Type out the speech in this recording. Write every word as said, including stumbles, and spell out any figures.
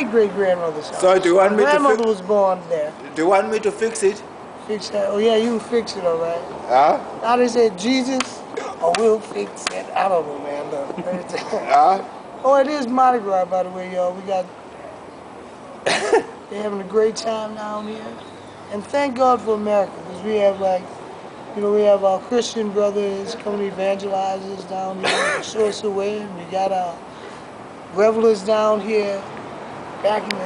great-great-grandmother's house. So do you want me to fix it? My grandmother was born there. Do you want me to fix it? Fix that? Oh yeah, you fix it, all right. Huh? Now they said Jesus, or we'll fix it. I don't know, man. No. Huh? Oh, it is Mardi Gras, by the way, y'all. We got... They're having a great time down here. And thank God for America, because we have, like, you know, we have our Christian brothers coming to evangelize us down here, show us the way, and we got our revelers down here, back in the